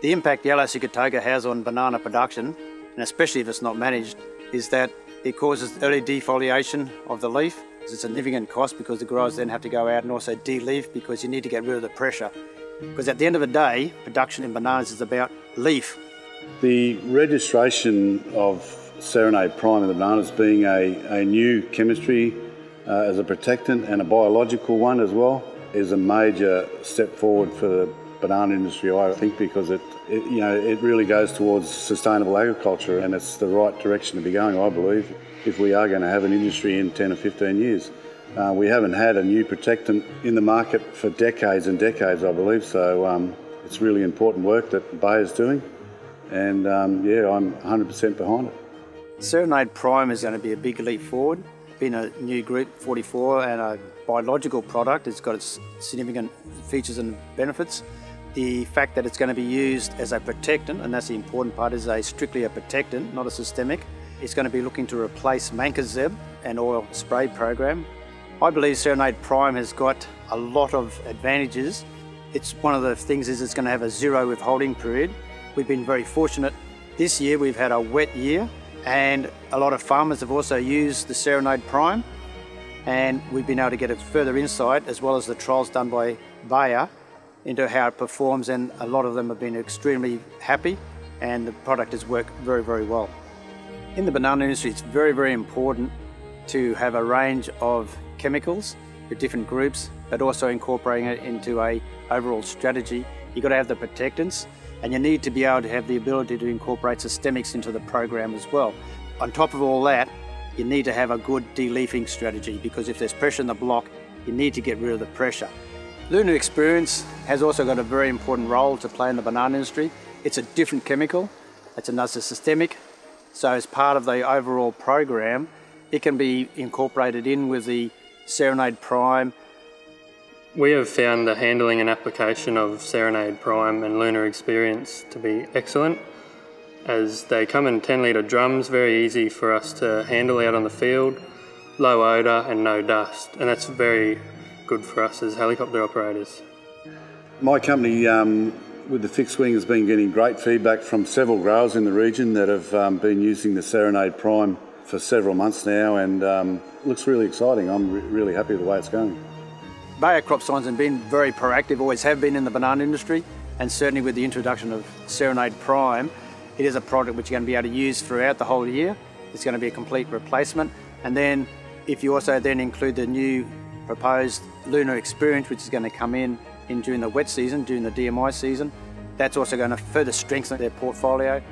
The impact yellow sigatoka has on banana production, and especially if it's not managed, is that it causes early defoliation of the leaf. It's a significant cost because the growers then have to go out and also de-leaf because you need to get rid of the pressure. Because at the end of the day, production in bananas is about leaf. The registration of Serenade Prime in the bananas being a new chemistry as a protectant and a biological one as well is a major step forward for the banana industry, I think, because it really goes towards sustainable agriculture, and it's the right direction to be going, I believe, if we are going to have an industry in 10 or 15 years. We haven't had a new protectant in the market for decades and decades, I believe, so it's really important work that Bayer's doing, and I'm 100% behind it. Serenade Prime is going to be a big leap forward. Being a new Group 44 and a biological product, it's got its significant features and benefits. The fact that it's going to be used as a protectant, and that's the important part, is strictly a protectant, not a systemic. It's going to be looking to replace Mancozeb, an oil spray program. I believe Serenade Prime has got a lot of advantages. It's one of the things is it's going to have a zero withholding period. We've been very fortunate. This year we've had a wet year, and a lot of farmers have also used the Serenade Prime, and we've been able to get a further insight, as well as the trials done by Bayer, into how it performs, and a lot of them have been extremely happy, and the product has worked very, very well. In the banana industry, it's very, very important to have a range of chemicals for different groups, but also incorporating it into an overall strategy. You've got to have the protectants, and you need to be able to have the ability to incorporate systemics into the program as well. On top of all that, you need to have a good de-leafing strategy, because if there's pressure in the block, you need to get rid of the pressure. Lunar Experience has also got a very important role to play in the banana industry. It's a different chemical, it's another systemic, so as part of the overall program, it can be incorporated in with the Serenade Prime. We have found the handling and application of Serenade Prime and Lunar Experience to be excellent, as they come in 10-litre drums, very easy for us to handle out on the field, low odour and no dust, and that's very good for us as helicopter operators. My company with the fixed wing has been getting great feedback from several growers in the region that have been using the Serenade Prime for several months now, and it looks really exciting. I'm really happy with the way it's going. Bayer Crop Science have been very proactive, always have been in the banana industry, and certainly with the introduction of Serenade Prime, it is a product which you're going to be able to use throughout the whole year. It's going to be a complete replacement, and then if you also then include the new proposed Lunar Experience, which is going to come in during the wet season, during the DMI season. That's also going to further strengthen their portfolio.